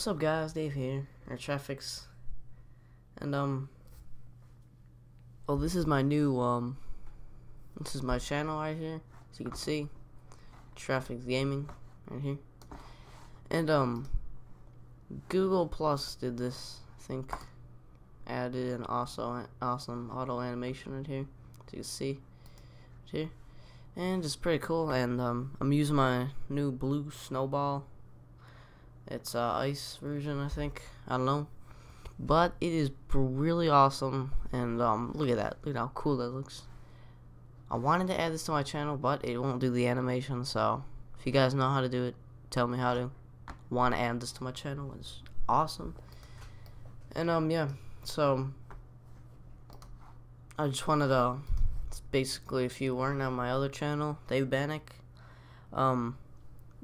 What's up, guys? Dave here, or Trafixx, and well, this is my new this is my channel right here, as you can see, Trafixx Gaming, right here, and Google Plus did this, I think, added an awesome auto animation right here, as you can see, right here, and it's pretty cool, and I'm using my new Blue Snowball. It's ice version, I think. I don't know, but it is really awesome. And look at that! Look at how cool that looks. I wanted to add this to my channel, but it won't do the animation. So if you guys know how to do it, tell me how to. Want to add this to my channel? It's awesome. And yeah. So I just wanted to. It's basically, if you weren't on my other channel, Dave Banach.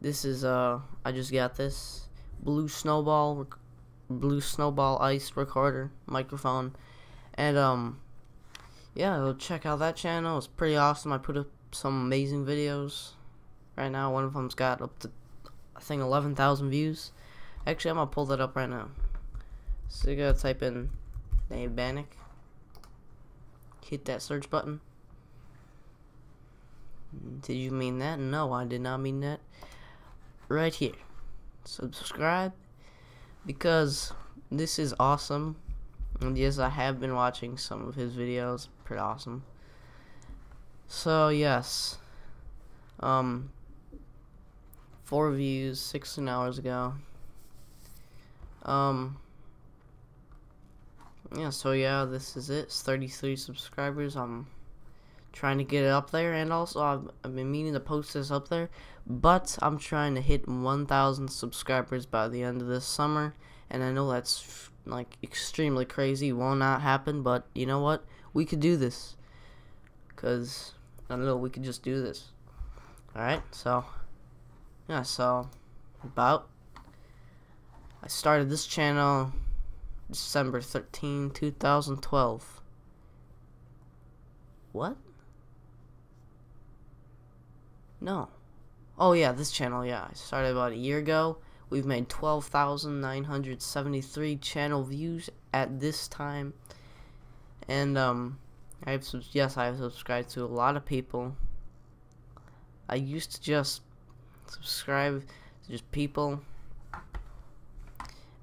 This is I just got this. Blue Snowball ice recorder microphone, and yeah, go check out that channel. It's pretty awesome. I put up some amazing videos. Right now, one of them's got up to, I think, 11,000 views. Actually, I'm gonna pull that up right now. So you gotta type in Dave Banach, hit that search button. Did you mean that? No, I did not mean that. Right here. Subscribe, because this is awesome, and yes, I have been watching some of his videos. Pretty awesome. So yes, 4 views 16 hours ago. Yeah, so yeah, this is it. It's 33 subscribers. I'm trying to get it up there, and also I've been meaning to post this up there, but I'm trying to hit 1,000 subscribers by the end of this summer, and I know that's like extremely crazy, will not happen, but you know what, we could do this, cause I don't know, we could just do this. Alright, so yeah, so I started this channel December 13, 2012. What? No. Oh yeah, this channel, yeah. I started about a year ago. We've made 12,973 channel views at this time. And I have subscribed to a lot of people. I used to just subscribe to just people.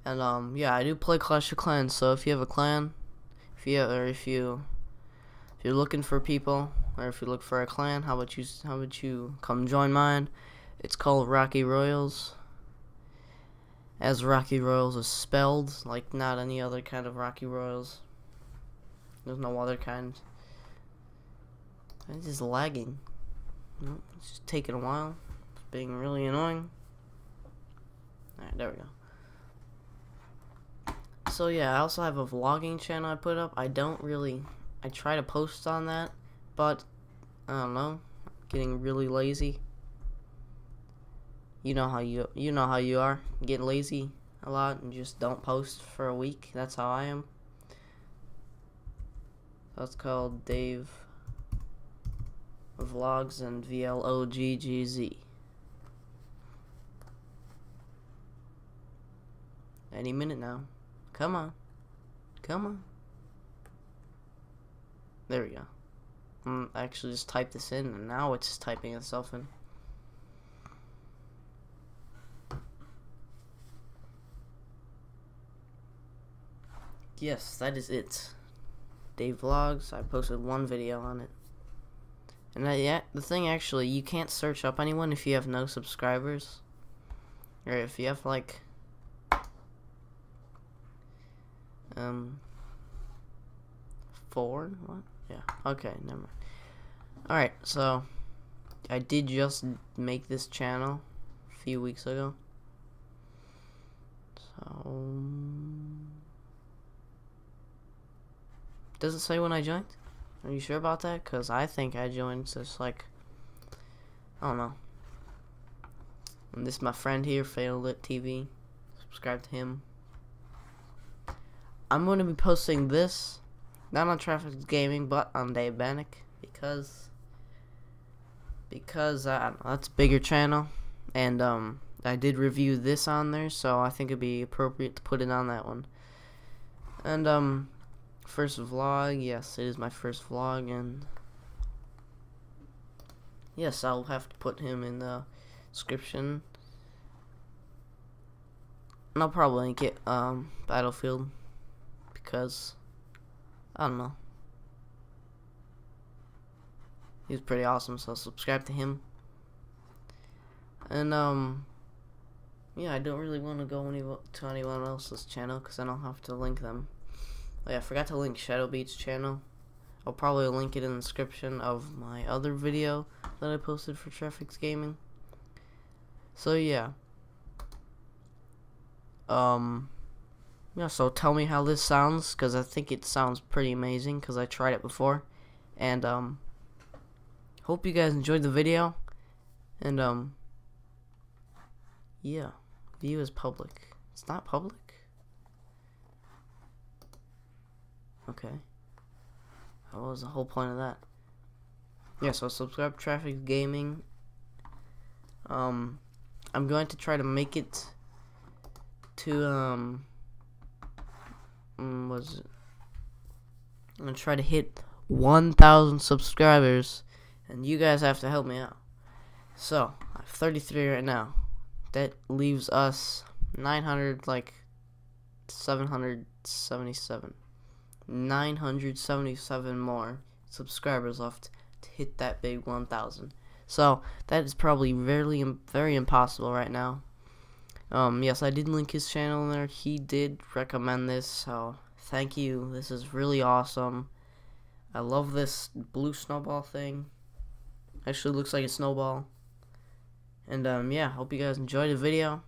And yeah, I do play Clash of Clans, so if you have a clan, if you're looking for people, or if you look for a clan, how about you come join mine? It's called Rocky Royals, as Rocky Royals is spelled, like not any other kind of Rocky Royals. There's no other kind. It's just lagging. It's just taking a while. It's being really annoying. Alright, there we go. So yeah, I also have a vlogging channel I put up. I try to post on that, but I don't know, I'm getting really lazy. You know how you are, get lazy a lot and just don't post for a week. That's how I am. That's called Dave Vloggz, and VLOGGZ. Any minute now. Come on. Come on. There we go. I actually just typed this in, and now it's just typing itself in. Yes, that is it. Dave Vloggz. I posted one video on it. And yeah, the thing actually, you can't search up anyone if you have no subscribers, or if you have like four. What? Yeah. Okay, never mind. Alright, so I did just make this channel a few weeks ago. So does it say when I joined? Are you sure about that? Because I think I joined just like, I don't know. And this is my friend here, FailedItTV. Subscribe to him. I'm going to be posting this not on Trafixx Gaming, but on Dave Banach, because that's a bigger channel, and I did review this on there, so I think it'd be appropriate to put it on that one. And first vlog, yes, it is my first vlog, and yes, I'll have to put him in the description. And I'll probably get Battlefield, because I don't know, he's pretty awesome, so subscribe to him. And yeah, I don't really want to go to anyone else's channel because I don't have to link them. Oh yeah, I forgot to link Shadow Beat's channel. I'll probably link it in the description of my other video that I posted for Trafixx Gaming. So yeah, yeah, so tell me how this sounds, because I think it sounds pretty amazing because I tried it before. And hope you guys enjoyed the video. And yeah, view is public. It's not public? Okay. What was the whole point of that? Yeah, so subscribe to Trafixx Gaming. I'm going to try to make it to what is it? I'm gonna try to hit 1,000 subscribers, and you guys have to help me out. So I have 33 right now. That leaves us 977 more subscribers left to hit that big 1,000. So that is probably very impossible right now. Yes, I did link his channel in there. He did recommend this, so thank you. This is really awesome. I love this blue snowball thing. Actually looks like a snowball. And yeah, hope you guys enjoyed the video.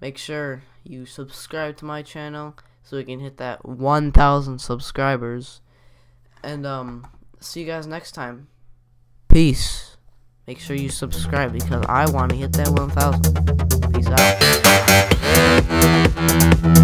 Make sure you subscribe to my channel so we can hit that 1,000 subscribers. And see you guys next time. Peace. Make sure you subscribe because I want to hit that 1,000. Peace out.